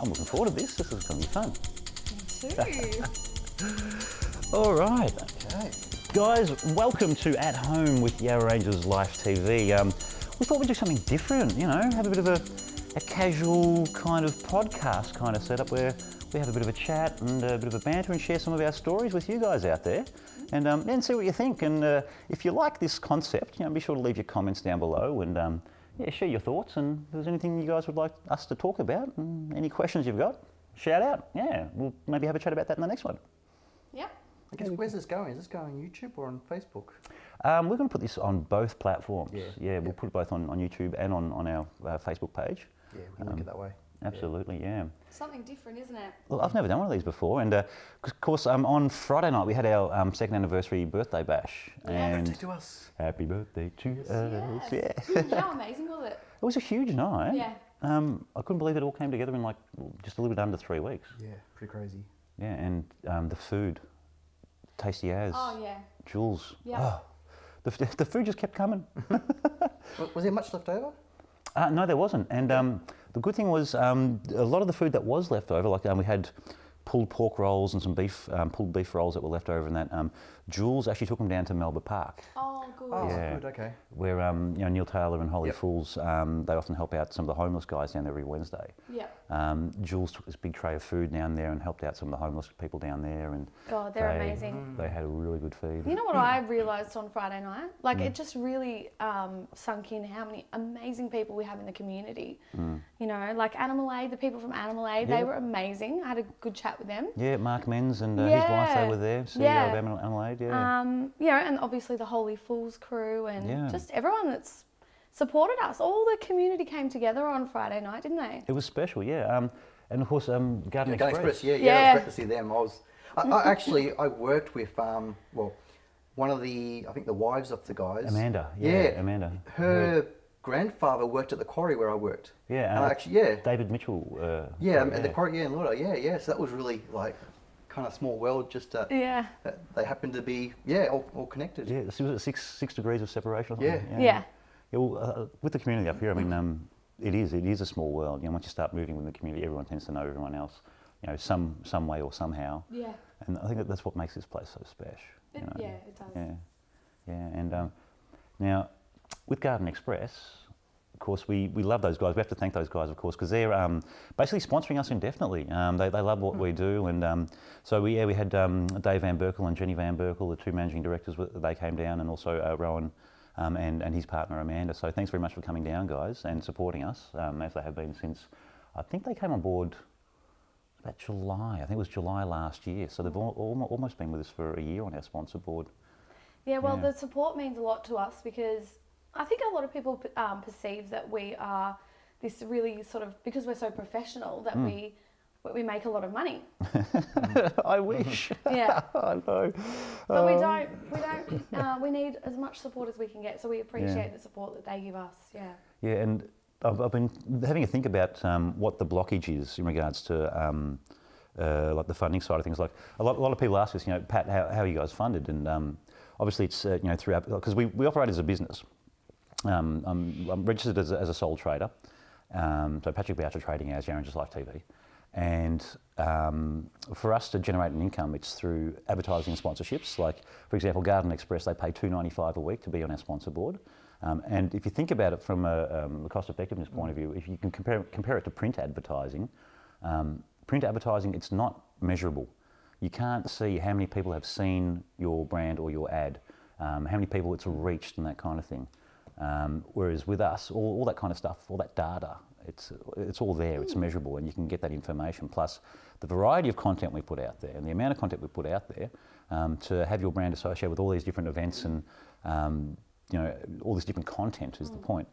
I'm looking forward to this. This is going to be fun. Me too. All right. Okay. Guys, welcome to At Home with Yarra Ranges Life TV. We thought we'd do something different, you know, have a bit of a casual kind of podcast kind of setup where we have a bit of a chat and a bit of a banter and share some of our stories with you guys out there, and then see what you think. And if you like this concept, you know, be sure to leave your comments down below and yeah, share your thoughts. And if there's anything you guys would like us to talk about, and any questions you've got, shout out. Yeah, we'll maybe have a chat about that in the next one. Yeah. I guess, where's this going? Is this going on YouTube or on Facebook? We're going to put this on both platforms. Yeah, yeah, we'll put it both on YouTube and on our Facebook page. Yeah, we can look at it that way. Absolutely, yeah. Something different, isn't it? Well, I've never done one of these before, and of course, on Friday night we had our second anniversary birthday bash. Yeah. And happy birthday to us. Happy birthday to us. Yes. Yeah. How amazing was it? It was a huge night. Yeah. I couldn't believe it all came together in like just a little bit under 3 weeks. Yeah, pretty crazy. Yeah, and the food, tasty as. Oh yeah. Jules. Yeah. Oh, the food just kept coming. Was there much left over? No, there wasn't. And the good thing was a lot of the food that was left over, like we had pulled pork rolls and some beef, pulled beef rolls that were left over, and that Jules actually took them down to Melbourne Park. Oh, good. Oh, yeah, good, okay. Where you know, Neil Taylor and Holy Fools, they often help out some of the homeless guys down there every Wednesday. Yeah. Jules took this big tray of food down there and helped out some of the homeless people down there, and God, they're amazing. They had a really good feed. You know what I realised on Friday night? Like it just really sunk in how many amazing people we have in the community. You know, like Animal Aid, the people from Animal Aid, they were amazing. I had a good chat with them. Yeah, Mark Mins and his wife, they were there, CEO of Animal Aid, yeah, and obviously the Holy Fools crew and just everyone that's supported us. All the community came together on Friday night, didn't they? It was special, yeah. And of course, Garden Express. Yeah, it was great to see them. I actually, I worked with, well, one of the, I think the wives of the guys. Amanda, Amanda. Her grandfather worked at the quarry where I worked. Yeah, and actually, David Mitchell. At the quarry, in Laura. Yeah. So that was really like kind of small world. Just they happened to be all connected. Yeah, so it was at six degrees of separation. Or well, with the community up here, I mean, it is a small world. You know, once you start moving with the community, everyone tends to know everyone else. You know, some way or somehow. Yeah. And I think that's what makes this place so special. You know? Yeah, it does. Yeah, yeah, and now. With Garden Express, of course, we love those guys. We have to thank those guys, of course, because they're basically sponsoring us indefinitely. They love what we do, and so we had Dave Van Berkel and Jenny Van Berkel, the two managing directors. They came down, and also Rowan and his partner Amanda. So thanks very much for coming down, guys, and supporting us as they have been since I think they came on board about July. I think it was July last year. So they've almost been with us for a year on our sponsor board. Yeah, well, the support means a lot to us because. I think a lot of people perceive that we are this really sort of, because we're so professional, that we make a lot of money. I wish. Yeah. I know. But we need as much support as we can get, so we appreciate the support that they give us. Yeah. Yeah, and I've been having a think about what the blockage is in regards to like the funding side of things. Like a lot of people ask us, you know, Pat, how are you guys funded? And obviously it's, you know, throughout, because we operate as a business. I'm registered as a sole trader, so Patrick Boucher trading as Yarra Ranges Life TV, and for us to generate an income, it's through advertising and sponsorships. Like for example, Garden Express, they pay $2.95 a week to be on our sponsor board, and if you think about it from a cost effectiveness point of view, if you can compare it to print advertising, it's not measurable. You can't see how many people have seen your brand or your ad, how many people it's reached, and that kind of thing. Whereas with us, all that kind of stuff, all that data, it's all there, it's measurable, and you can get that information. Plus, the variety of content we put out there and the amount of content we put out there to have your brand associated with all these different events and you know, all this different content is the point.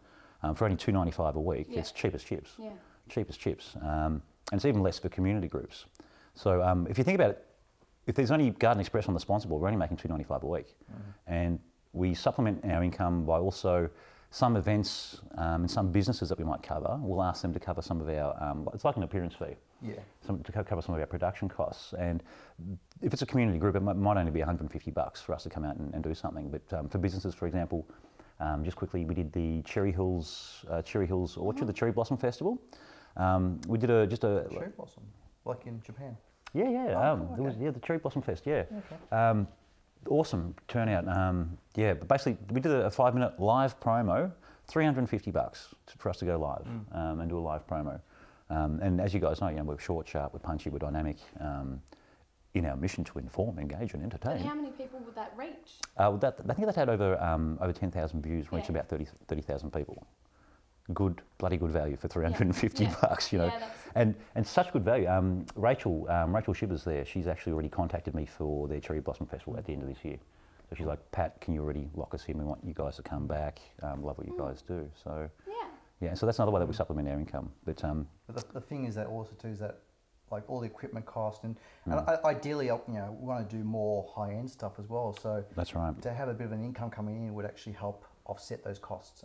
For only $2.95 a week, it's cheap as chips. Yeah. Cheap as chips, and it's even less for community groups. So if you think about it, if there's only Garden Express on the sponsor board, we're only making $2.95 a week, and we supplement our income by also some events and some businesses that we might cover. We'll ask them to cover some of our, it's like an appearance fee. yeah, to cover some of our production costs. And if it's a community group, it might only be $150 for us to come out and do something. But for businesses, for example, just quickly, we did the Cherry Hills Orchard, the Cherry Blossom Festival. We did just a Cherry Blossom, like in Japan. Yeah, yeah, oh, okay. There was, yeah, the Cherry Blossom Fest. Yeah, okay. Awesome turnout. Yeah, but basically, we did a 5-minute live promo. $350 for us to go live and do a live promo. And as you guys know, we're short, sharp, we're punchy, we're dynamic in our mission to inform, engage and entertain. But how many people would that reach? I think that had over 10,000 views, reached about 30,000 people. Good, bloody good value for $350 bucks, you know. Yeah, and such good value. Rachel Shivers there, she's actually already contacted me for their Cherry Blossom Festival at the end of this year. So she's like, Pat, can you already lock us in? We want you guys to come back. Love what you guys do. So yeah. So that's another way that we supplement our income. But the thing is that also too is that like all the equipment cost and ideally, we want to do more high end stuff as well. So that's right. To have a bit of an income coming in would actually help offset those costs.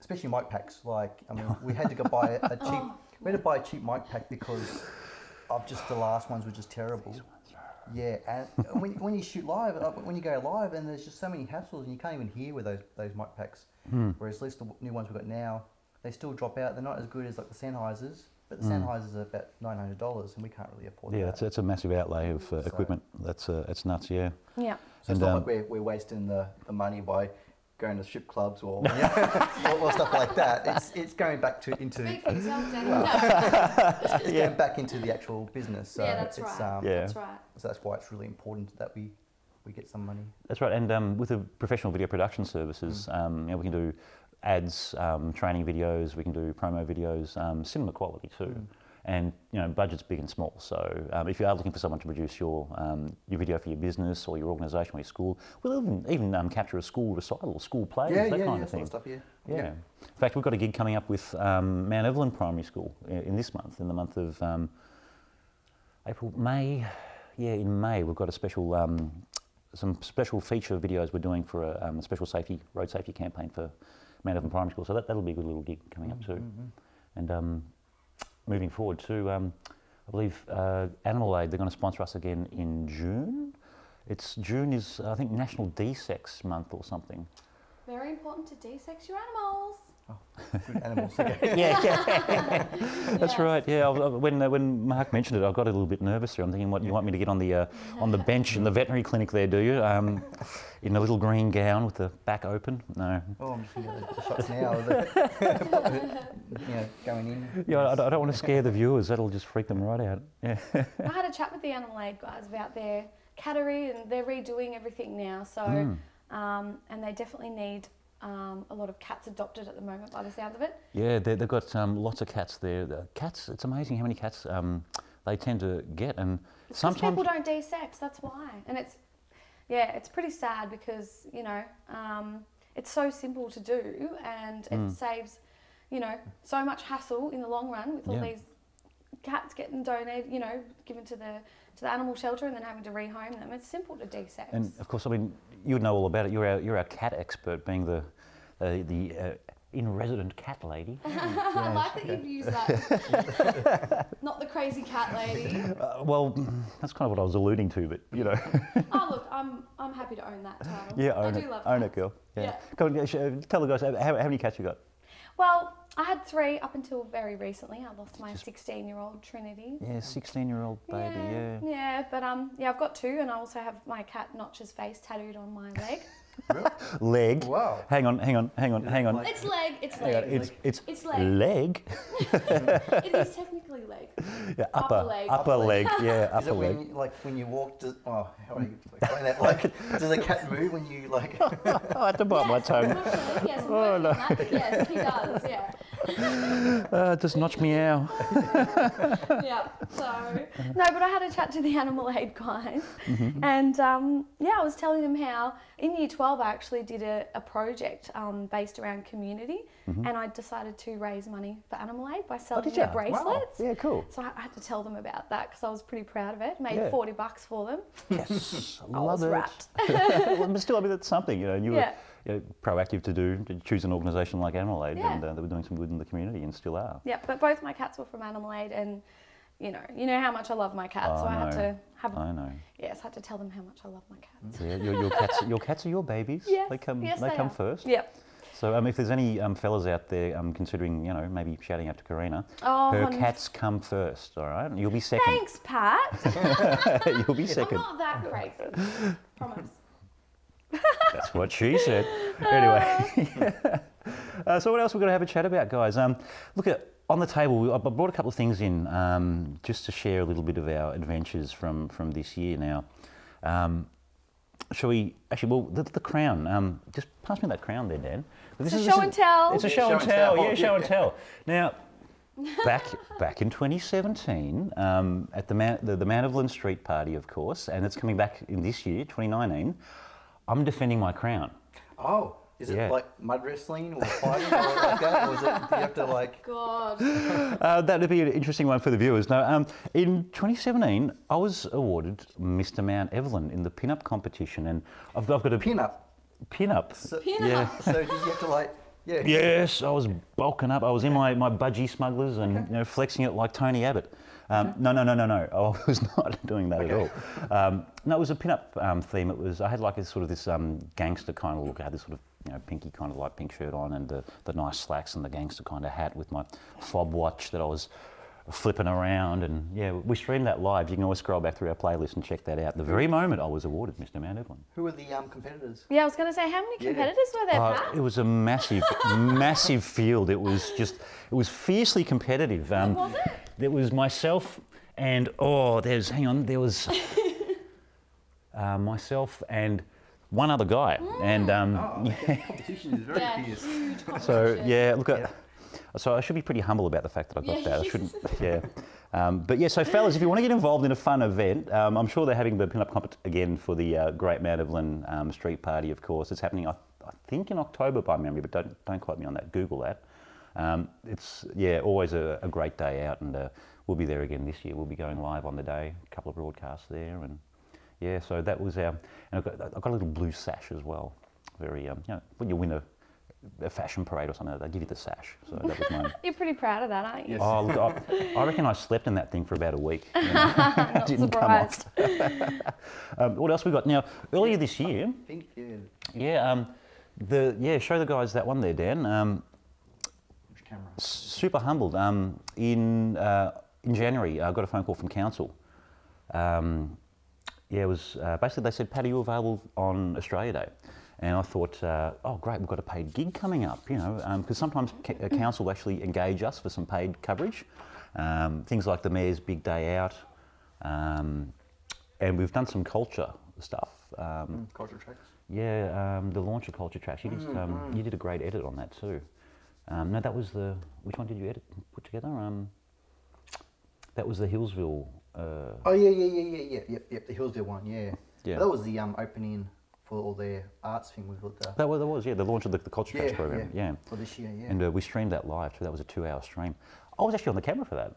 Especially mic packs. Like we had to go buy a cheap. We had to buy a cheap mic pack because of just the last ones were just terrible. Yeah, and when you shoot live, when you go live, and there's just so many hassles, and you can't even hear with those mic packs. Whereas at least the new ones we've got now, they still drop out. They're not as good as like the Sennheisers, but the Sennheisers are about $900, and we can't really afford that. Yeah, that's a massive outlay of equipment. That's nuts, yeah. Yeah. So it's not like we're wasting the money by going to strip clubs or, or stuff like that. It's going back to speak for yourself, Danny. It's going back into the actual business. So that's right. So that's why it's really important that we get some money. That's right. And with the professional video production services, we can do ads, training videos, we can do promo videos, cinema quality too. And budget's big and small. So if you are looking for someone to produce your video for your business or your organisation or your school, we'll even capture a school recital, school plays, that kind of thing. Sort of stuff, In fact, we've got a gig coming up with Mount Evelyn Primary School in this month, in the month of April, May. Yeah, in May we've got a special, some special feature videos we're doing for a special road safety campaign for Mount Evelyn Primary School. So that'll be a good little gig coming up too. And moving forward to, I believe, Animal Aid, they're going to sponsor us again in June. June is, I think, National De-Sex Month or something. Very important to de-sex your animals. Oh, good animals. That's right. Yeah, when Mark mentioned it, I got a little bit nervous there. I'm thinking, what you want me to get on the bench in the veterinary clinic there, do you? In a little green gown with the back open? No. Oh, I'm sure the shots now. Going in. Yeah, I don't want to scare the viewers. That'll just freak them right out. Yeah. I had a chat with the Animal Aid guys about their cattery, and they're redoing everything now. So, and they definitely need a lot of cats adopted at the moment, by the sound of it. Yeah, they've got lots of cats there. It's amazing how many cats they tend to get, and sometimes people don't de-sex. That's why, and it's. Yeah, it's pretty sad because, it's so simple to do, and it saves, so much hassle in the long run with all these cats getting donated, given to the animal shelter and then having to rehome them. It's simple to de-sex. And of course, you would know all about it. You're our cat expert, being the in-resident cat lady. I like that you've used that. Not the crazy cat lady. Well, that's kind of what I was alluding to, but, Oh, look, I'm happy to own that title. Yeah, I do love cats. Own it, girl. Yeah. Come on, tell the guys, how many cats you got? Well, I had 3 up until very recently. I lost my 16-year-old Trinity. Yeah, 16-year-old baby, Yeah, but, I've got 2, and I also have my cat Notch's face tattooed on my leg. Leg. Wow. Hang on. It's leg. It is technically leg. Yeah, upper leg. Yeah, upper leg. When you walk, how do you explain that? Does a cat move when you like? I had to bite my tongue. Yes, oh, no. Yes, he does. Yeah. Just notch me out. Yeah, but I had a chat to the Animal Aid guys, and I was telling them how in Year 12 I actually did a project based around community, and I decided to raise money for Animal Aid by selling their bracelets. Wow. Yeah, cool. So I had to tell them about that because I was pretty proud of it. Made $40 for them. Yes, I love it. Wrapped. Well, still, that's something, and you were proactive to do, to choose an organisation like Animal Aid, and they were doing some good in the community and still are. Yeah, but both my cats were from Animal Aid, and you know how much I love my cats, so I had to have. I know. Yes, I had to tell them how much I love my cats. Yeah, your cats are your babies. Yes, they come first. Yep. So if there's any fellas out there considering, maybe shouting out to Karina, her cats come first, all right? You'll be second. Thanks, Pat. You'll be second. I'm not that crazy. Promise. That's what she said. Anyway. So what else we're going to have a chat about, guys? Look, on the table, I brought a couple of things in just to share a little bit of our adventures from this year now. Shall we, the crown, just pass me that crown there, Dan. This is a show and tell. It's a show and tell. Yeah, show and tell. Now, back in 2017, at the Mount Evelyn Street party, of course, and it's coming back in this year, 2019, I'm defending my crown. Oh. Is it like mud wrestling or fighting or something like that? Or is it, do you have to like... God. That would be an interesting one for the viewers. No, in 2017, I was awarded Mr. Mount Evelyn in the pin-up competition, and I've got a... Pin-up? Pin-up. So did you have to like... Yeah. Yes, I was bulking up. I was in my budgie smugglers and flexing it like Tony Abbott. No, I was not doing that at all. No, it was a pin-up theme. It was, I had like a sort of this gangster kind of look. I had this sort of pinky kind of light pink shirt on, and the nice slacks and the gangster kind of hat with my fob watch that I was flipping around. And yeah, we streamed that live. You can always scroll back through our playlist and check that out. The very moment I was awarded Mr. Mount Evelyn. Who were the competitors? Yeah, I was going to say, how many competitors were there, Pat? It was a massive, massive field. It was just, it was fiercely competitive. What was it? There was myself and, myself and one other guy, and competition is very fierce. So so I should be pretty humble about the fact that I got that. I shouldn't, but yeah. So fellas, if you want to get involved in a fun event, I'm sure they're having the pin-up comp again for the Great Mount Evelyn Street Party. Of course, it's happening. I think in October by memory, but don't quote me on that. Google that. It's always a great day out, and we'll be there again this year. We'll be going live on the day. A couple of broadcasts there, and. Yeah, so that was our, and I've got a little blue sash as well. Very, when you win a fashion parade or something, they give you the sash. So that was mine. You're pretty proud of that, aren't you? Yes. Oh, look, I reckon I slept in that thing for about a week. Not surprised. What else we got now? Earlier this year. Thank you. Yeah. Show the guys that one there, Dan. Which camera? Super humbled. In January, I got a phone call from council. Yeah, it was basically they said, Pat, are you available on Australia Day? And I thought, oh great, we've got a paid gig coming up, because sometimes council actually engage us for some paid coverage, things like the Mayor's Big Day Out, and we've done some culture stuff. Culture tracks? Yeah, the launch of culture tracks. You, you did a great edit on that too. No, that was the, which one did you edit and put together? That was the Hillsville. Oh yeah, the Hillsville one, yeah. That was the opening for all their arts thing. That was the launch of the culture tracks program, for this year, And we streamed that live too. That was a 2-hour stream. I was actually on the camera for that.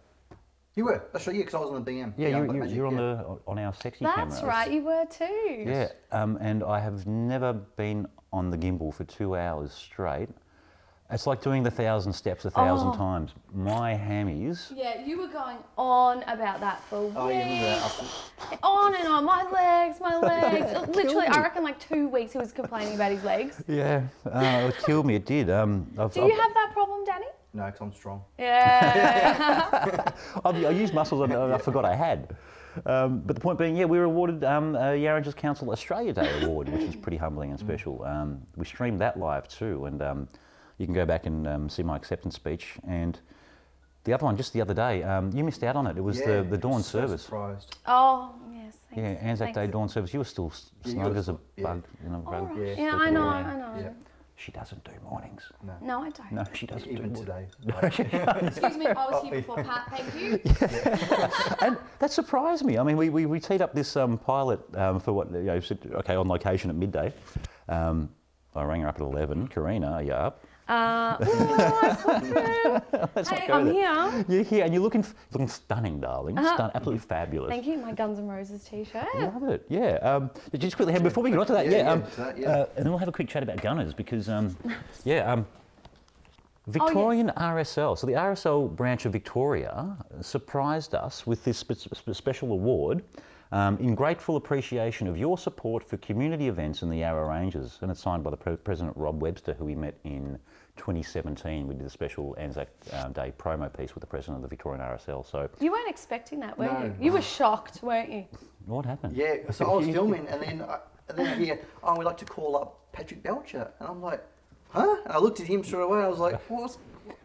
You were? That's right, yeah, because I was on the BM. Yeah, you were on the our sexy camera. That's right, you were too. Yeah, and I have never been on the gimbal for 2 hours straight. It's like doing the 1,000 steps 1,000 times. My hammies. Yeah, you were going on about that for weeks. Oh, yeah, on and on. My legs. Literally, I reckon like 2 weeks he was complaining about his legs. Yeah, it killed me. It did. Do you have that problem, Danny? No, because I'm strong. Yeah. I used muscles I forgot I had. But the point being, we were awarded a Yarra Ranges Council Australia Day Award, which is pretty humbling and special. We streamed that live too, and. You can go back and see my acceptance speech. And the other one, just the other day, you missed out on it. It was the dawn service. Surprised. Oh, yes. Thanks. Yeah, Anzac Day dawn service. You were still snug as a bug. Yeah, I know. Yeah. She doesn't do mornings. No, I don't. No, she doesn't even do today. Excuse me, I was here before Pat, thank you. Yeah. And that surprised me. I mean, we teed up this pilot for what, on location at midday. I rang her up at 11. Karina, are you up? Hey, I'm here. You're here, and you're looking stunning, darling. Absolutely fabulous. Thank you. My Guns N' Roses T-shirt. Love it. Yeah. Just quickly, before we get on to that, and then we'll have a quick chat about Gunners because, Victorian RSL. So the RSL branch of Victoria surprised us with this special award. In grateful appreciation of your support for community events in the Yarra Ranges, and it's signed by the President Rob Webster, who we met in 2017. We did a special Anzac Day promo piece with the President of the Victorian RSL. So you weren't expecting that, were you? You were shocked, weren't you? What happened? Yeah, so I was filming, and then I hear, oh, we'd like to call up Patrick Boucher, and I'm like, huh? And I looked at him straight away. I was like, what's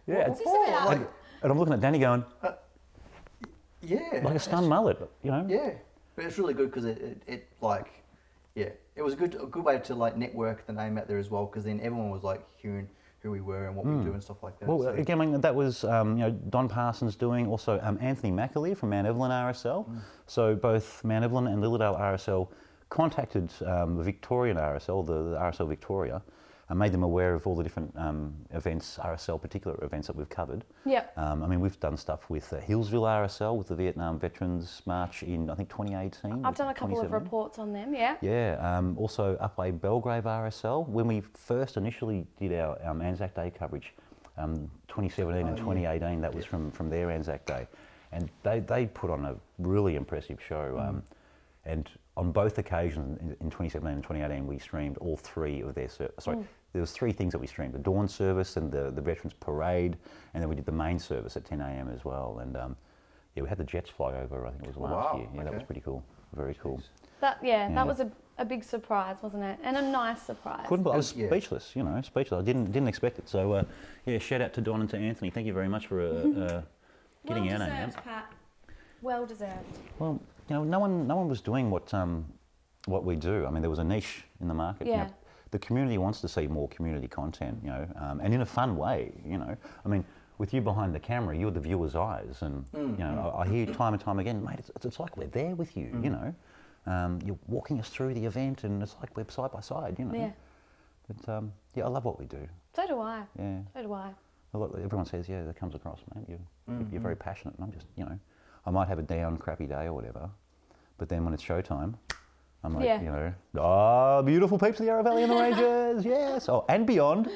this about? Like, and I'm looking at Danny going, like a stunned mullet, you know? Yeah. But it's really good because it was a good way to like network the name out there as well, because then everyone was like hearing who we were and what we do and stuff like that. Well, again, I mean, that was Don Parsons doing, also Anthony McAleer from Mount Evelyn RSL. So both Mount Evelyn and Lillardale RSL contacted the Victorian RSL, the RSL Victoria, and made them aware of all the different events, RSL particular events that we've covered. Yeah. I mean, we've done stuff with Hillsville RSL, with the Vietnam Veterans March in, I think, 2018. I've done a couple of reports on them, yeah. Yeah, also Upway Belgrave RSL. When we first initially did our Anzac Day coverage, 2017 and 2018, that was from their Anzac Day. And they put on a really impressive show. And on both occasions, in 2017 and 2018, we streamed all three of their, there was three things that we streamed, the dawn service and the Veterans Parade, and then we did the main service at 10 a.m. as well. And we had the jets fly over, I think it was last year. Yeah, that was pretty cool. Very cool. That was a big surprise, wasn't it? And a nice surprise. I was speechless, you know, speechless. I didn't expect it. So, shout out to Don and to Anthony. Thank you very much for getting our name out. Well deserved, Pat. Well deserved. Well, you know, no one was doing what we do. I mean, there was a niche in the market. Yeah. You know, the community wants to see more community content, you know, and in a fun way, you know. I mean, with you behind the camera, you're the viewer's eyes, and you know, I hear time and time again, mate, it's like we're there with you, you know. You're walking us through the event, and it's like we're side by side, you know. Yeah. But I love what we do. So do I. Yeah. So do I. Everyone says, yeah, that comes across, mate. You're very passionate, and I'm just, you know, I might have a down, crappy day or whatever, but then when it's showtime, I'm like, you know, beautiful peeps of the Yarra Valley and the Ranges, yes. Oh, and beyond.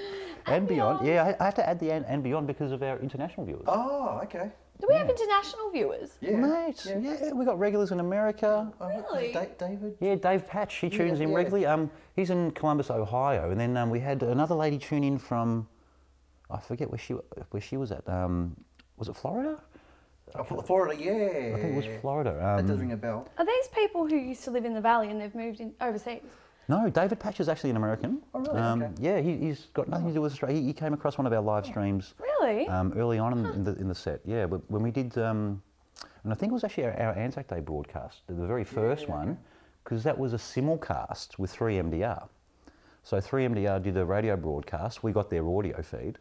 And beyond. Yeah, I have to add the and beyond because of our international viewers. Oh, okay. Do we have international viewers? Yeah. Mate, we got regulars in America. Really? David? Yeah, Dave Patch, he tunes in regularly. He's in Columbus, Ohio, and then we had another lady tune in from, I forget where she was at. Was it Florida? Florida, yeah. I think it was Florida. That does ring a bell. Are these people who used to live in the valley and they've moved in overseas? No, David Patch is actually an American. Oh, really? Okay. Yeah, he's got nothing to do with Australia. He came across one of our live streams. Really? Early on in the set, yeah. But when we did, and I think it was actually our Anzac Day broadcast, the very first one, because that was a simulcast with 3MDR. So 3MDR did a radio broadcast. We got their audio feed,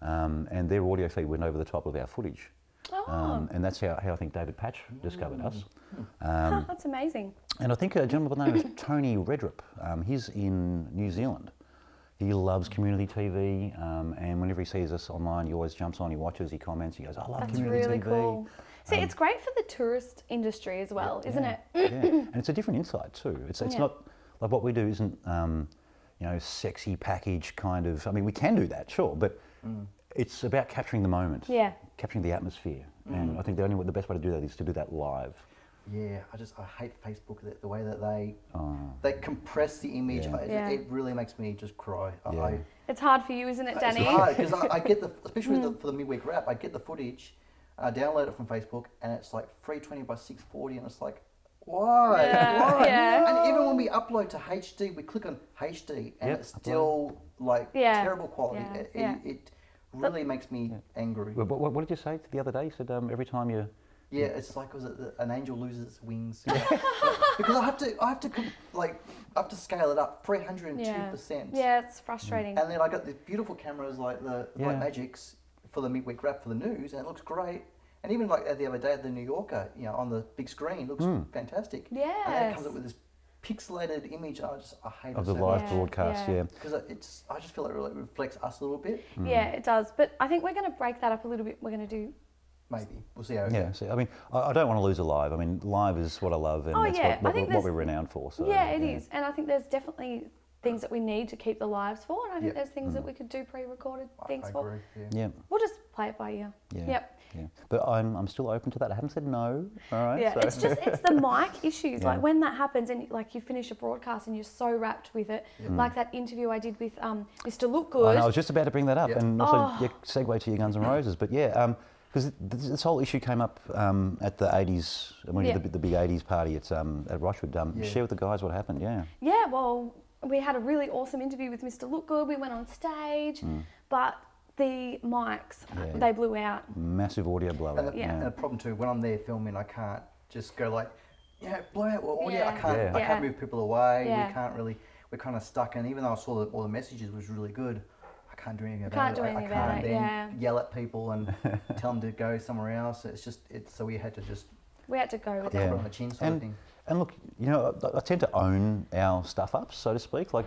and their audio feed went over the top of our footage. Oh. And that's how I think David Patch discovered us. That's amazing. And I think a gentleman by the name of Tony Redrup, he's in New Zealand. He loves community TV, and whenever he sees us online, he always jumps on, he watches, he comments, he goes, I love community TV. That's really cool. See, it's great for the tourist industry as well, isn't it? And it's a different insight too. It's not, like what we do isn't, you know, sexy package kind of, I mean, we can do that, sure, but it's about capturing the moment. Yeah. Capturing the atmosphere, and I think the best way to do that is to do that live. Yeah, I hate Facebook, the way that they compress the image. It really makes me just cry. Yeah. It's hard for you, isn't it, Danny? It's hard because I get especially for the midweek wrap, I get the footage, I download it from Facebook, and it's like 320 by 640, and it's like, why? Yeah. Why? Yeah. And even when we upload to HD, we click on HD, and it's still like terrible quality. Yeah. It really makes me angry. What did you say the other day? You said every time you... Yeah, it's like an angel loses its wings. Yeah. Because I have to scale it up 302%. Yeah, it's frustrating. And then I got these beautiful cameras like the Black Magics for the midweek wrap for the news, and it looks great. And even like the other day at the New Yorker, you know, on the big screen, it looks fantastic. Yeah. And then it comes up with this pixelated image. I hate of the live broadcast, yeah. Because it's, I just feel it really reflects us a little bit. Mm. Yeah, it does. But I think we're going to break that up a little bit. We're going to do. Maybe we'll see how it goes. Yeah, see, I mean, I don't want to lose a live. I mean, live is what I love, and that's what we're renowned for. So, yeah, it is, and I think there's definitely things that we need to keep the lives for, and I think there's things that we could do pre-recorded things for. Yeah, we'll just play it by ear. Yeah. Yep. Yeah. But I'm still open to that. I haven't said no. All right. Yeah, so. It's just it's the mic issues. Like when that happens, and like you finish a broadcast and you're so wrapped with it, like that interview I did with Mr. Look Good. I was just about to bring that up, and also segue to your Guns N' Roses. But yeah. Because this whole issue came up at the 80s, when we did the big 80s party at Rushwood. Share with the guys what happened, Yeah, well, we had a really awesome interview with Mr. Lookgood. We went on stage, but the mics, they blew out. Massive audio blowout. And the problem too, when I'm there filming, I can't just go like, blow out audio. I can't move people away. We can't really, we're kind of stuck. And even though I saw all the messages was really good, can't do anything about it. I can't then yell at people and tell them to go somewhere else. It's just, so we had to go with it on the chin sort of thing. And look, you know, I tend to own our stuff up, so to speak. Like,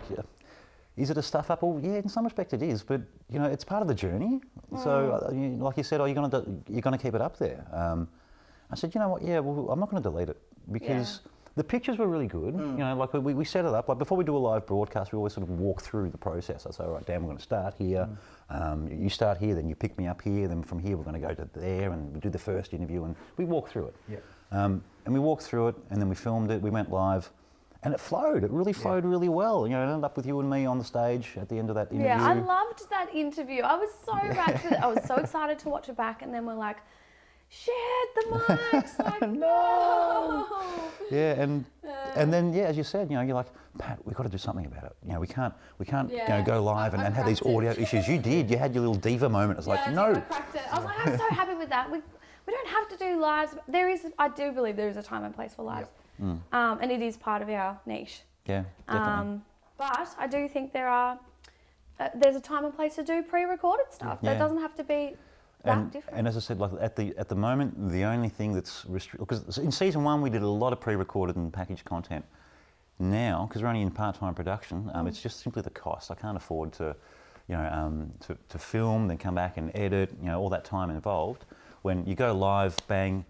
is it a stuff up? Well, yeah, in some respect it is, but you know, it's part of the journey. So, like you said, oh, you're gonna keep it up there. I said, you know what? Yeah, well, I'm not gonna delete it because. Yeah. The pictures were really good, you know, like we set it up, like before we do a live broadcast, we always sort of walk through the process. I say, all right, Dan, we're going to start here, you start here, then you pick me up here, then from here we're going to go to there and we do the first interview and we walk through it. Yeah. And we walked through it and then we filmed it, we went live and it flowed, it really flowed really well. You know, it ended up with you and me on the stage at the end of that interview. Yeah, I loved that interview. I was so wrapped, I was so excited to watch it back and then we're like, shit, the mics, like, no. Yeah, and then, yeah, as you said, you know, you're like, Pat, we've got to do something about it. You know, we can't you know, go live and have these audio issues. You did, you had your little diva moment. It's like, no. I cracked it. I was like, I'm so happy with that. We don't have to do lives. There is, I do believe there is a time and place for lives. Yep. And it is part of our niche. Yeah, definitely. But I do think there's a time and place to do pre-recorded stuff. Yeah. That doesn't have to be... And as I said, like at the moment, the only thing that's restricted, because in season one we did a lot of pre-recorded and packaged content. Now, because we're only in part-time production, it's just simply the cost. I can't afford to, you know, to film, then come back and edit, you know, all that time involved. When you go live, bang,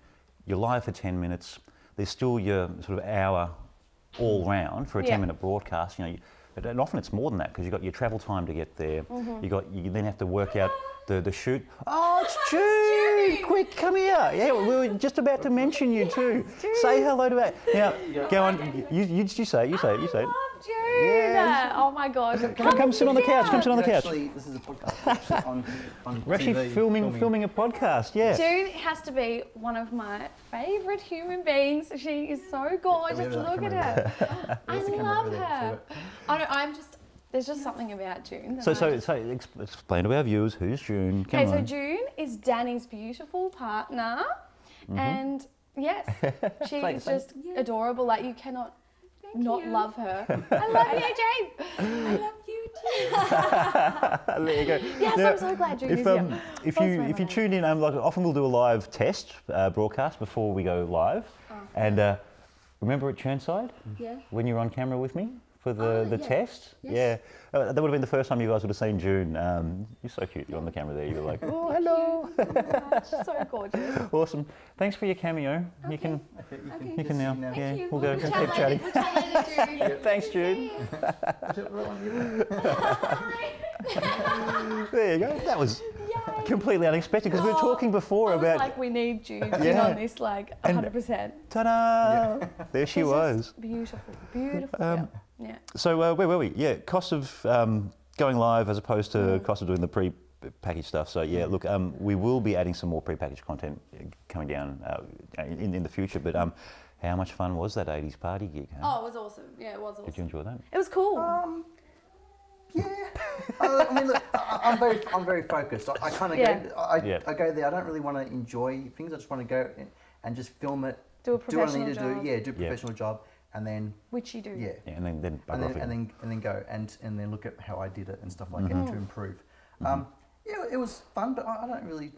you're live for 10 minutes. There's still your sort of hour all round for a 10-minute broadcast. You know, and often it's more than that because you've got your travel time to get there. Mm-hmm. You then have to work out. The shoot. Oh, it's Jude! Quick, come here. Yeah, we were just about to mention you too. Say hello to that. Now, go on. You say it. Jude. Yeah. Oh my God. Come sit on the couch. Come sit on the couch. Actually, this is a podcast. on We're actually TV, filming a podcast. Yeah. Jude has to be one of my favourite human beings. She is so gorgeous. Look at her. I love her. I know. I'm just. There's just something about June. So explain to our viewers who's June. Okay, so June is Danny's beautiful partner, and yes, she is just adorable. Like you cannot love her. I love you, June. I love you too. There you go. Yes, now, I'm so glad June is here. If you tune in, like often we'll do a live test broadcast before we go live, and remember at Churnside when you were on camera with me. For the test? Yes. Yeah. That would have been the first time you guys would have seen June. You're so cute. You're on the camera there. You were like, oh, hello. So gorgeous. Awesome. Thanks for your cameo. Okay. You can now. Thank you. We'll go keep chatting. Thanks, June. There you go. That was completely unexpected because we were talking before about... like we need June on this, like 100%. Ta-da! Yeah. There she was. Beautiful. Beautiful. Yeah. So where were we? Yeah, cost of going live as opposed to cost of doing the pre-packaged stuff. So yeah, look, we will be adding some more pre-packaged content coming down in the future. But how much fun was that 80s party gig? Huh? Oh, it was awesome. Yeah, it was awesome. Did you enjoy that? It was cool. Yeah. I mean, look, I'm very focused. I kind of I go there. I don't really want to enjoy things. I just want to go and just film it. Do a professional job. Do a professional job. And then which you do, yeah and then go and then look at how I did it and stuff like that to improve. Yeah, it was fun, but I don't really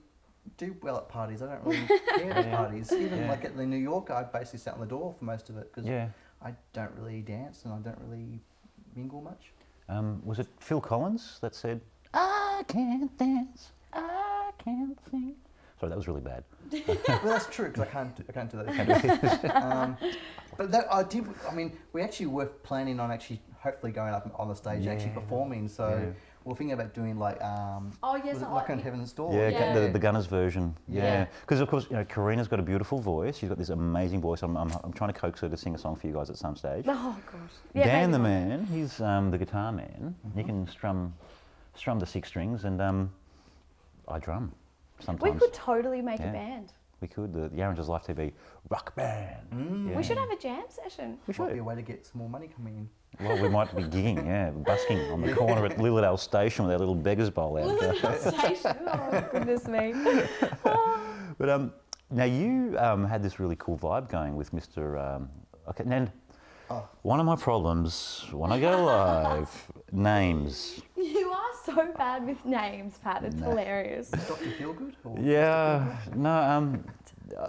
do well at parties. I don't really care at parties. Even like at the New Yorker, I basically sat on the door for most of it because I don't really dance and I don't really mingle much. Was it Phil Collins that said, "I can't dance, I can't sing"? Sorry, that was really bad. Well, that's true, because I can't do that. But that I did. I mean, we actually were planning on actually hopefully going up on the stage and actually performing. So we're thinking about doing like Knock on Heaven's Door. Yeah, yeah. The Gunners version. Yeah, because of course, you know, Karina's got a beautiful voice. She's got this amazing voice. I'm trying to coax her to sing a song for you guys at some stage. Oh gosh. Yeah, Dan the man, he's the guitar man. Mm-hmm. He can strum the six strings, and I drum. Sometimes. We could totally make a band. We could, the Yarra Ranges Life TV rock band. Mm. Yeah. We should have a jam session. We should. Might be a way to get some more money coming in. Well, we might be gigging, busking on the corner at Lillardale Station with our little beggar's bowl out there. Lillardale Station, oh goodness me. But now you had this really cool vibe going with Mr. Okay, and one of my problems when I go live, names. You are so bad with names, Pat. It's hilarious. Dr. Feelgood? Or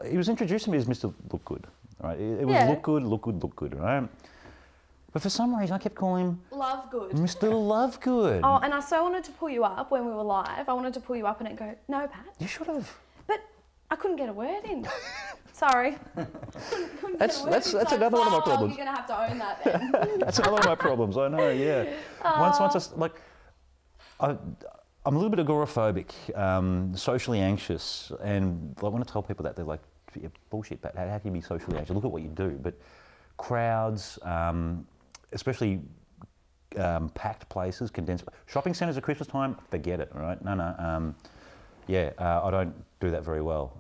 he was introducing me as Mr. Look Good. Right? It was Look Good, Look Good, Look Good. Right? But for some reason, I kept calling him Love Good. Mr. Love Good. Oh, and I so wanted to pull you up when we were live. I wanted to pull you up and I'd go, "No, Pat." You should have. But I couldn't get a word in. Sorry. Couldn't that's another one of my problems. You're gonna have to own that then. That's another one of my problems. I know. Yeah. Once I like. I'm a little bit agoraphobic, socially anxious, and I want to tell people that. They're like, "Yeah, bullshit, Pat, how can you be socially anxious? Look at what you do." But crowds, especially packed places, condensed shopping centres at Christmas time, forget it, right? No. I don't do that very well.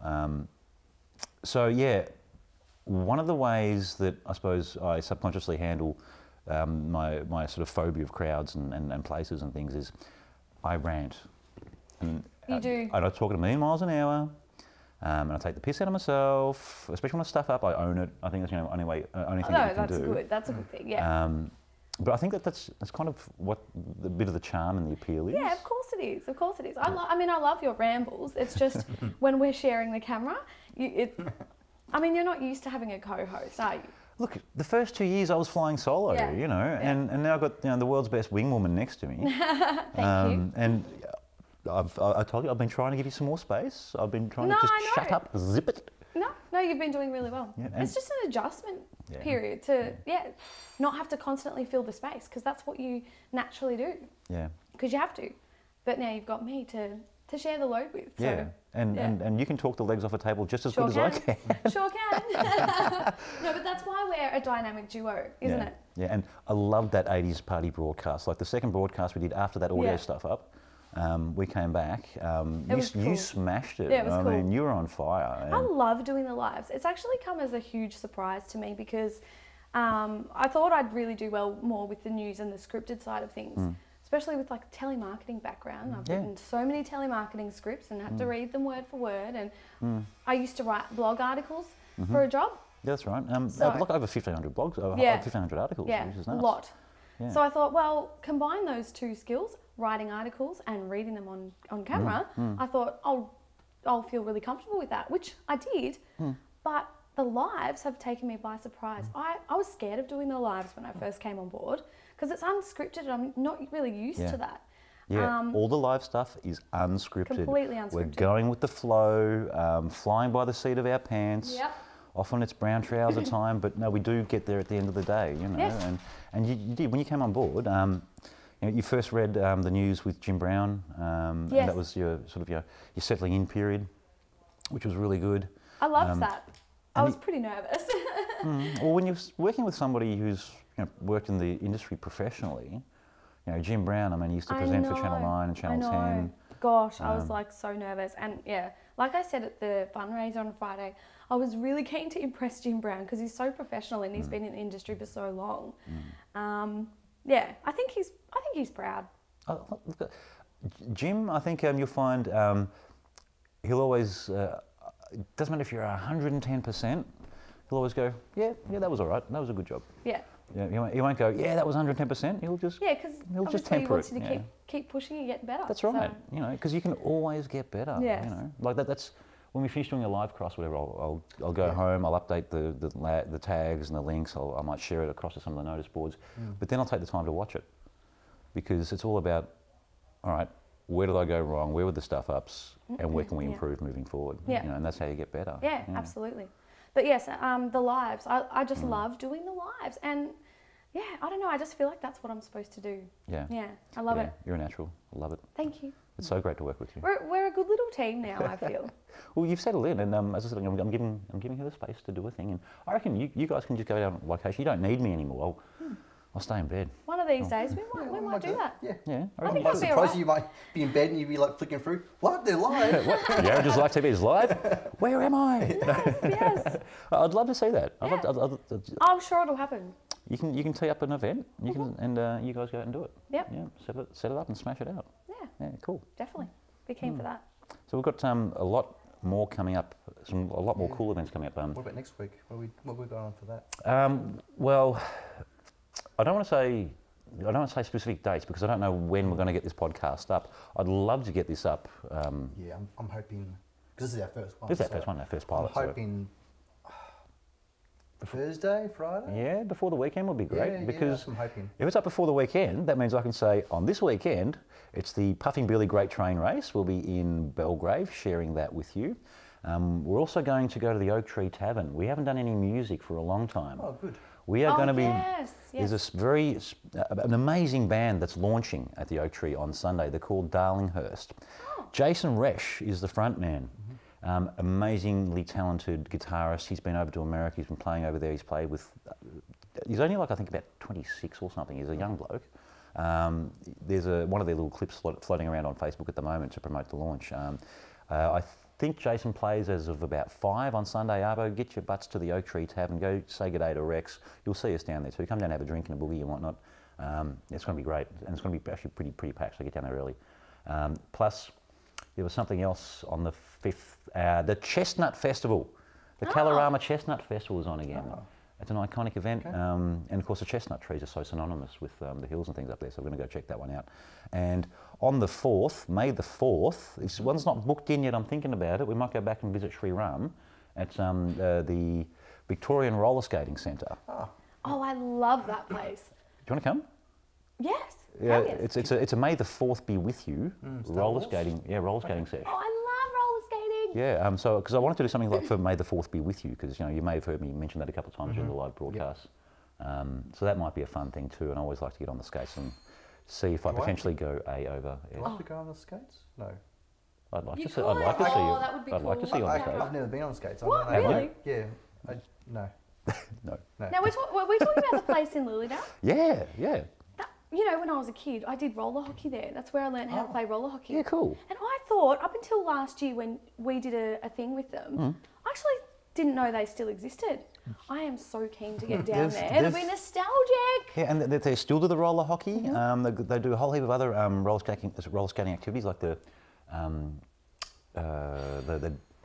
One of the ways that I suppose I subconsciously handle my sort of phobia of crowds and places and things is I rant. And you do. I talk at a million miles an hour, and I take the piss out of myself, especially when I stuff up. I own it. I think that's the only way, only thing that you can do. No, that's a good thing, yeah. But I think that's kind of what the bit of the charm and the appeal is. Yeah, of course it is. Of course it is. I love your rambles. It's just when we're sharing the camera, you're not used to having a co-host, are you? Look, the first 2 years I was flying solo, and now I've got the world's best wingwoman next to me. Thank you. And I told you, I've been trying to give you some more space. I've been trying to just shut up, zip it. No, you've been doing really well. Yeah, it's just an adjustment period to, not have to constantly fill the space, because that's what you naturally do. Yeah. Because you have to. But now you've got me to share the load with. So, and you can talk the legs off a table just as good as I can. Sure can. No, but that's why we're a dynamic duo, isn't it? Yeah, and I loved that 80s party broadcast. Like the second broadcast we did after that audio stuff up, we came back. You smashed it. Yeah, it was cool. I mean, you were on fire. I love doing the lives. It's actually come as a huge surprise to me because I thought I'd really do well more with the news and the scripted side of things. Mm. Especially with like telemarketing background. I've written so many telemarketing scripts and had to read them word for word. And I used to write blog articles for a job. Yeah, that's right. I've got over 1,500 blogs, over 1,500 articles. Yeah, which is nuts. A lot. Yeah. So I thought, well, combine those two skills, writing articles and reading them on camera. I thought I'll feel really comfortable with that, which I did. But the lives have taken me by surprise. I was scared of doing the lives when I first came on board, because it's unscripted and I'm not really used to that. Yeah, all the live stuff is unscripted. Completely unscripted. We're going with the flow, flying by the seat of our pants. Yep. Often it's brown trouser time, but no, we do get there at the end of the day, you know. Yes. And you did, when you came on board, you first read the news with Jim Brown, and that was your sort of your settling in period, which was really good. I loved that. I was pretty nervous. Well, when you're working with somebody who's worked in the industry professionally, Jim Brown, I mean, he used to present for Channel 9 and Channel 10. Gosh, I was like so nervous. And like I said at the fundraiser on Friday, I was really keen to impress Jim Brown because he's so professional and he's been in the industry for so long. I think he's proud. Jim, I think you'll find he'll always, it doesn't matter if you're 110%, he'll always go, yeah, that was all right, that was a good job. Yeah. Yeah, he won't go, that was 110%. He'll just because temper he wants you to keep pushing and get better. That's right. So. Because you can always get better. Yeah. Like that's when we finish doing a live cross, whatever, I'll go home, I'll update the tags and the links, I might share it across to some of the notice boards, but then I'll take the time to watch it, because it's all about, all right, where did I go wrong, where were the stuff-ups, and where can we improve moving forward, you know, and that's how you get better. Yeah, absolutely. But yes, the lives, I just love doing the lives, and yeah, I don't know, I just feel like that's what I'm supposed to do. Yeah. Yeah, I love it. You're a natural, I love it. Thank you. It's so great to work with you. We're a good little team now, I feel. Well, you've settled in, and as I said, I'm giving her the space to do a thing, and I reckon you guys can just go down on location. You don't need me anymore. I'll stay in bed. One of these days, we might do that. Yeah. I think that'd be all right. You might be in bed and you'd be like flicking through. What? They're live. What? Yarra Ranges Life TV is live. Where am I? Yes, yes. I'd love to see that. Yeah. I'm sure it'll happen. You can tee up an event. You can, and you guys go out and do it. Yep. Yeah. Set it up and smash it out. Yeah, cool. Definitely. Be keen for that. So we've got a lot more coming up, a lot more cool events coming up. What about next week? What are we going on for that? Well, I don't want to say specific dates, because I don't know when we're going to get this podcast up. I'd love to get this up. Yeah, I'm hoping, because this is our first one. This is our first one, our first pilot. I'm hoping Thursday, Friday? Yeah, before the weekend would be great, because I'm hoping. If it's up before the weekend, that means I can say on this weekend, it's the Puffing Billy Great Train Race. We'll be in Belgrave sharing that with you. We're also going to go to the Oak Tree Tavern. We haven't done any music for a long time. Oh, good. We are going to be, there's an amazing band that's launching at the Oak Tree on Sunday. They're called Darlinghurst. Oh. Jason Resch is the front man. Amazingly talented guitarist. He's been over to America, he's been playing over there, he's played with, he's only like I think about 26 or something, he's a young bloke. There's one of their little clips floating around on Facebook at the moment to promote the launch. I think Jason plays as of about 5 on Sunday. Arvo, get your butts to the Oak Tree Tavern, go say good day to Rex, you'll see us down there too. Come down and have a drink and a boogie and whatnot. It's going to be great, and it's going to be actually pretty packed, so get down there early. Plus, there was something else on the 5th, the Chestnut Festival. The Kalorama Chestnut Festival is on again. Oh. It's an iconic event. Okay. And of course the chestnut trees are so synonymous with the hills and things up there, so we're going to go check that one out. And on the 4th, May the 4th, this one's not booked in yet, I'm thinking about it, we might go back and visit Sri Ram at the Victorian Roller Skating Centre. Oh, I love that place. Do you want to come? Yes. Yeah, it's a May the 4th be with you roller skating. Yeah, roller skating session. Oh, I love roller skating. Yeah, so because I wanted to do something like for May the 4th be with you, because you know you may have heard me mention that a couple of times during the live broadcast. Yep. So that might be a fun thing too, and I always like to get on the skates and see if I potentially go over. Yeah. Do I have to go on the skates? No. I'd like to see. Oh, that would be cool. I'd like to see you on the skates. I've never been on skates. What, really? Yeah. No. No. Now we're talking about the place in Lilydale. Yeah. You know, when I was a kid, I did roller hockey there. That's where I learned how to play roller hockey. Yeah, cool. And I thought, up until last year when we did a thing with them, I actually didn't know they still existed. I am so keen to get down there. It'll be nostalgic. Yeah, and they still do the roller hockey. They do a whole heap of other roller skating activities, like the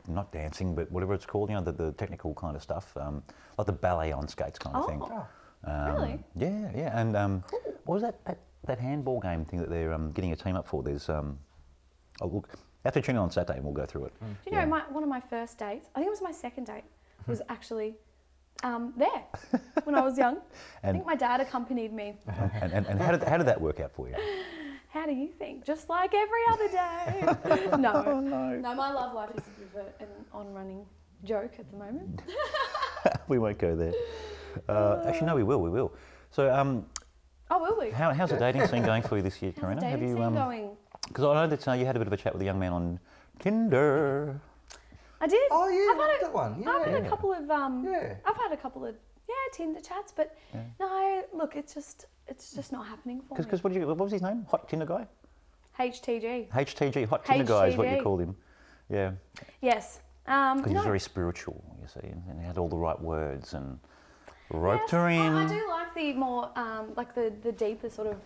not dancing, but whatever it's called, you know, the technical kind of stuff, like the ballet on skates kind of thing. Really? Yeah, and what was that handball game thing that they're getting a team up for? There's, oh look, have to tune in on Saturday and we'll go through it. Do you know, one of my first dates, I think it was my second date, was actually there when I was young. I think my dad accompanied me. And how did that work out for you? How do you think? Just like every other day. No. Oh, no, my love life is a bit of an on-running joke at the moment. We won't go there. Actually, no, we will. So, will we? How's the dating scene going for you this year, Karina? How's the dating scene going? Because I know that you had a bit of a chat with a young man on Tinder. I did. Oh yeah, that one. Yeah. I've had a couple of Tinder chats, but no, look, it's just not happening for me. Because what was his name? Hot Tinder guy. HTG. Hot Tinder guy is what you called him. Yeah. Yes. Because he was very spiritual, you see, and he had all the right words and roped her in. I do like the more, like the deeper sort of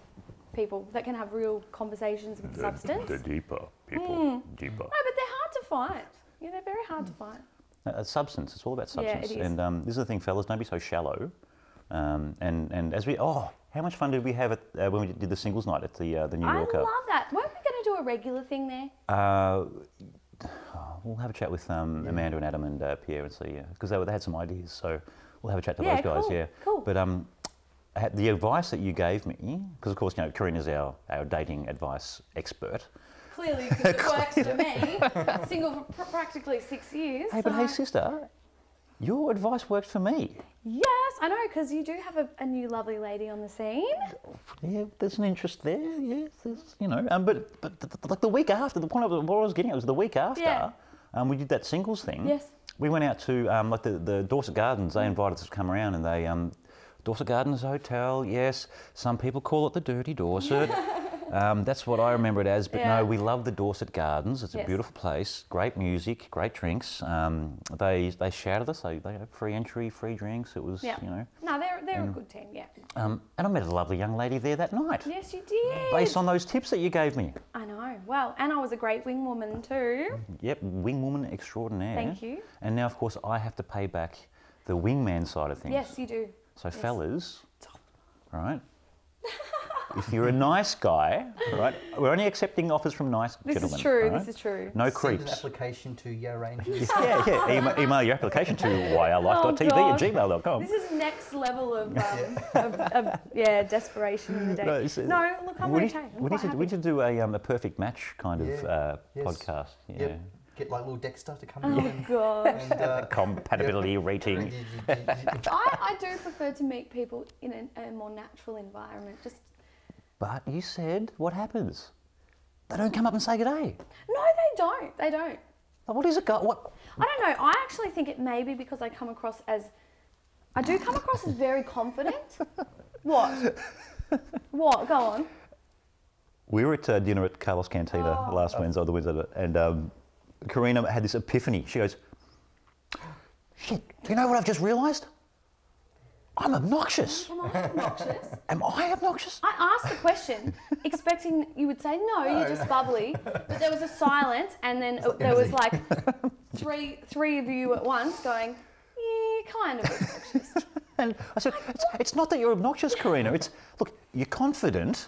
people that can have real conversations with substance. The deeper people, deeper. No, but they're hard to find. Yeah, they're very hard to find. Substance, it's all about substance. Yeah, it is. And this is the thing, fellas, don't be so shallow. And as we, how much fun did we have when we did the singles night at the New Yorker? I love that. Weren't we going to do a regular thing there? we'll have a chat with Amanda and Adam and Pierre and see, because they had some ideas, so we'll have a chat to those guys. Cool. But the advice that you gave me, because of course, you know, Karina's our dating advice expert. Clearly, because it works for me. Single for practically 6 years. Hey, so. But hey, sister, your advice worked for me. Yes, I know, because you do have a new lovely lady on the scene. Yeah, there's an interest there. Yes, you know. But like the week after, the point I was getting at was the week after. Yeah. We did that singles thing. Yes. We went out to like the Dorset Gardens. They invited us to come around, and they Dorset Gardens Hotel. Yes, some people call it the Dirty Dorset. That's what I remember it as, but no, we love the Dorset Gardens. It's a beautiful place, great music, great drinks. They shouted us, they had free entry, free drinks. It was, you know. No, they're a good team, and I met a lovely young lady there that night. Yes, you did. Based on those tips that you gave me. I know. Well, and I was a great wing woman too. Yep, wing woman extraordinaire. Thank you. And now, of course, I have to pay back the wingman side of things. Yes, you do. So, fellas, right? If you're a nice guy, right? We're only accepting offers from nice gentlemen. This is true. Right? This is true. No creeps. Send an application to Yarra Ranges. Email your application to yrlife.tv @gmail.com. This is next level of desperation in the day. No, look, I'm okay. We need to do a perfect match kind of podcast. Yeah. Yep. Get like little Dexter to come in. Oh gosh. And, compatibility rating. I do prefer to meet people in a more natural environment. Just. But you said, what happens? They don't come up and say good day. No, they don't. They don't. What is it? What? I don't know. I actually think it may be because I come across as... I do come across as very confident. What? What? Go on. We were at dinner at Carlos Cantina last Wednesday, and Karina had this epiphany. She goes, shit, do you know what I've just realised? I'm obnoxious. Am I obnoxious? Am I obnoxious? I asked the question, expecting you would say, no, you're just bubbly. But there was a silence, and then there was like three of you at once going, yeah, kind of obnoxious. And I said, it's not that you're obnoxious, Karina. It's, look, you're confident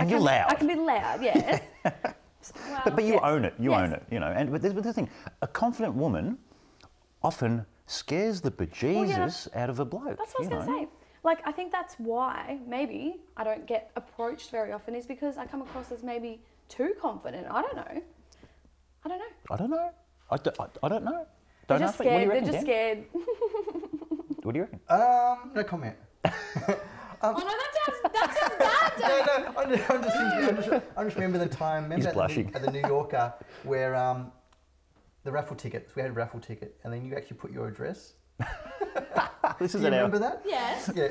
and you're loud. I can be loud, yes. Wow. But you own it. You own it, you know. And but the thing, a confident woman often scares the bejesus out of a bloke. That's what I was going to say. Like, I think that's why maybe I don't get approached very often, is because I come across as maybe too confident. I don't know. I don't know. I don't know. I don't know. They're just scared. They're just scared. What do you reckon? No comment. Oh no, that sounds bad. I just remember the time. Remember at the New Yorker where the raffle tickets. We had a raffle ticket, and then you actually put your address. Remember that? Yes. Yeah.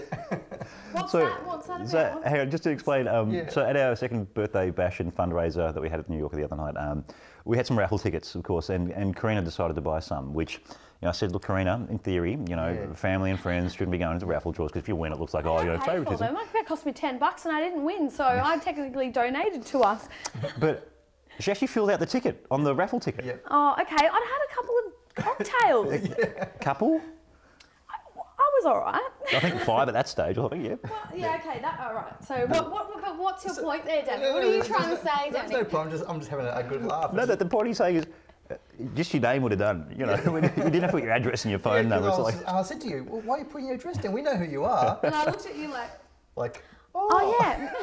What's that about? So, hang on, just to explain. So at our second birthday bash and fundraiser that we had at the New Yorker the other night, we had some raffle tickets, of course, and Karina decided to buy some, which. You know, I said, look, Karina, in theory, you know, family and friends shouldn't be going to raffle draws because if you win, it looks like, oh, you know, favouritism. That cost me $10 and I didn't win, so I technically donated to us. But she actually filled out the ticket on the raffle ticket. Yeah. Oh, okay. I'd had a couple of cocktails. Couple? I was all right. I think 5 at that stage, I think, Well, okay, all right. So, but what's your point there, Danny? No, what are you trying to say, Danny? No problem, I'm just having a good laugh. No, the point he's saying is, just your name would have done, you know. You didn't have to put your address in your phone number. I said to you, well, why are you putting your address down? We know who you are. And I looked at you like, I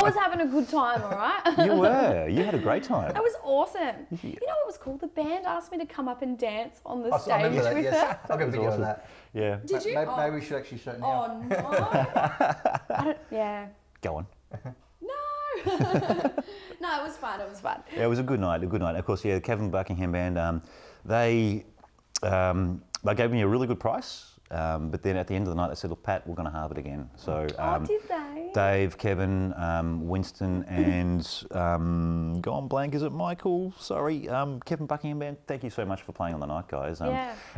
was having a good time, all right? You were. You had a great time. It was awesome. You know what was cool? The band asked me to come up and dance on the stage with her. Yes. I've got a video of that. Yeah. Did you? Maybe we should actually show it now. Oh, no. Go on. No, it was fun. It was fun. Yeah, it was a good night. A good night. Of course, the Kevin Buckingham Band. They gave me a really good price. But then at the end of the night, they said, "Look, Pat, we're going to halve it again." So, did they? Dave, Kevin, Winston, and gone blank. Is it Michael? Sorry, Kevin Buckingham Band. Thank you so much for playing on the night, guys.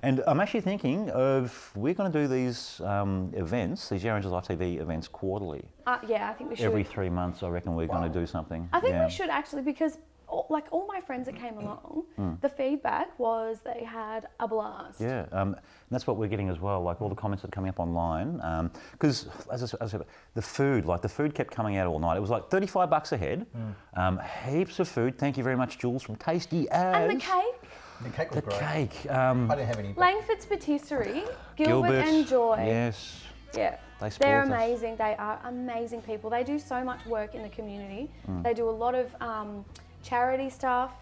And I'm actually thinking of we're going to do these events, these Yarra Ranges Life TV events, quarterly. I think we should. Every 3 months, I reckon we're going to do something. I think we should actually because all my friends that came along, the feedback was they had a blast. Yeah, and that's what we're getting as well, like all the comments that are coming up online. Because, as I said, the food kept coming out all night. It was like 35 bucks a head, heaps of food. Thank you very much, Jules, from Tasty As. And the cake. The cake was great. I didn't have any. Langfords Patisserie, Gilbert and Joy. Yes. Yeah. They're amazing. They are amazing people. They do so much work in the community. They do a lot of charity stuff.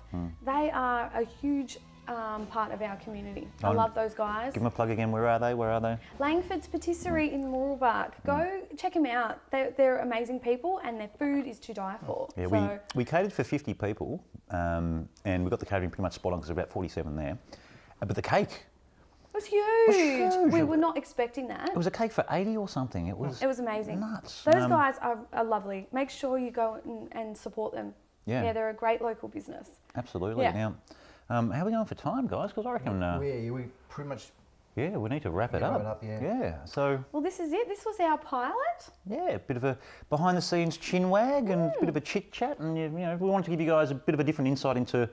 They are a huge part of our community. I love those guys. Give them a plug again. Where are they? Where are they? Langfords Patisserie in Moorabark. Go check them out. They're amazing people and their food is to die for. Yeah, so we catered for 50 people and we got the catering pretty much spot on because there were about 47 there. But the cake... It was huge. We were not expecting that. It was a cake for 80 or something. It was amazing. Nuts. Those guys are lovely. Make sure you go and support them. Yeah. Yeah, they're a great local business. Absolutely. Yeah. Now, how are we going for time, guys? Because I reckon... we pretty much... Yeah, we need to wrap it up. Yeah. So... Well, this is it. This was our pilot. Yeah, a bit of a behind-the-scenes chinwag and a bit of a chit-chat. And, you know, we wanted to give you guys a bit of a different insight into...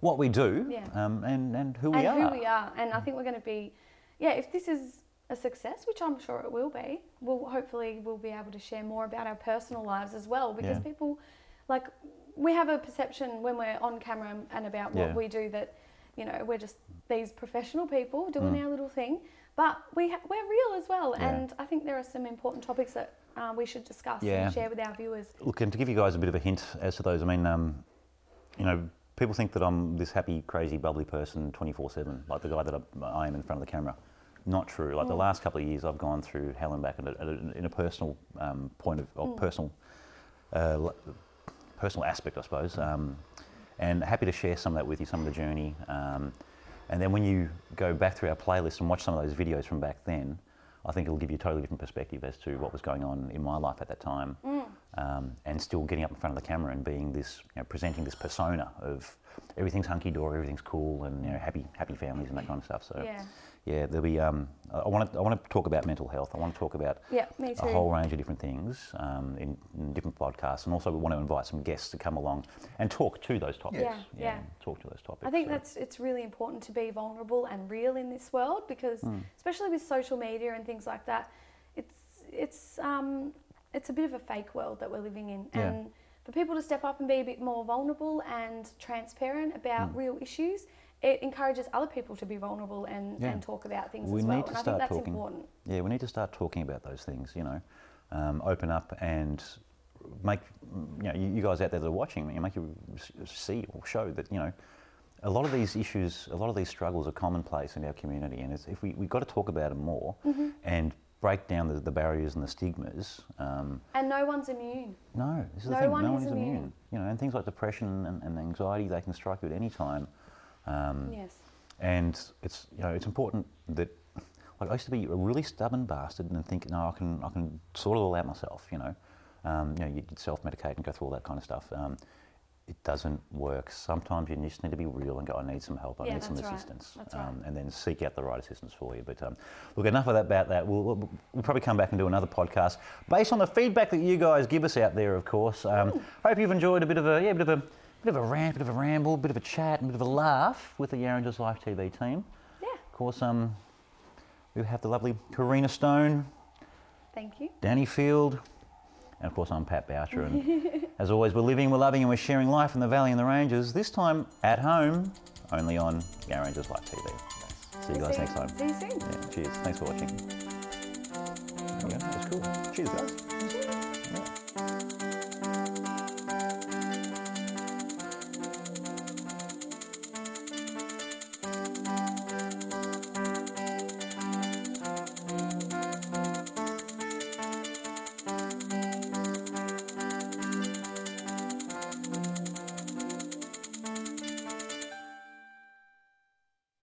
what we do, and who we are, and I think we're going to be, if this is a success, which I'm sure it will be, hopefully we'll be able to share more about our personal lives as well, because people, like, we have a perception when we're on camera and about what we do that, you know, we're just these professional people doing our little thing, but we're real as well, and I think there are some important topics that we should discuss and share with our viewers. Look, and to give you guys a bit of a hint as to those, I mean, you know, people think that I'm this happy, crazy, bubbly person 24/7, like the guy that I am in front of the camera. Not true. Like the last couple of years, I've gone through hell and back in a personal point of personal aspect, I suppose. And happy to share some of that with you, some of the journey. And then when you go back through our playlist and watch some of those videos from back then, I think it'll give you a totally different perspective as to what was going on in my life at that time. And still getting up in front of the camera and being this, you know, presenting this persona of everything's hunky-dory, everything's cool, and, you know, happy families and that kind of stuff. So yeah there'll be. I want to talk about mental health. I want to talk about a whole range of different things in different podcasts, and also we want to invite some guests to come along and talk to those topics. Talk to those topics. I think it's really important to be vulnerable and real in this world because, especially with social media and things like that, it's a bit of a fake world that we're living in, and for people to step up and be a bit more vulnerable and transparent about real issues, it encourages other people to be vulnerable and talk about things as well, and I think that's important. Yeah, we need to start talking about those things, you know, open up and make, you know, you guys out there that are watching, make you see or show that, you know, a lot of these issues, a lot of these struggles are commonplace in our community, and it's, if we've got to talk about them more, and break down the barriers and the stigmas. And no one's immune. No, this is the thing. No one's immune. You know, and things like depression and anxiety, they can strike you at any time. Yes. And it's, you know, it's important that, like, I used to be a really stubborn bastard and think, no, I can sort it all out myself. You know, you'd self-medicate and go through all that kind of stuff. It doesn't work. Sometimes you just need to be real and go, I need some help, I need some assistance. Right. And then seek out the right assistance for you. But look, enough of that about that. We'll probably come back and do another podcast based on the feedback that you guys give us out there, of course. Hope you've enjoyed a bit of a rant, bit of a ramble, bit of a chat, and bit of a laugh with the Yarra Ranges Life TV team. Yeah. Of course, we have the lovely Karina Stone. Thank you. Danny Field. And of course, I'm Pat Boucher, and as always, we're living, we're loving, and we're sharing life in the Valley and the Ranges, this time at home, only on Yarra Ranges Life TV. Nice. See you guys next time. See you soon. Yeah, cheers. Thanks for watching. There we go. That's cool. Cheers, guys.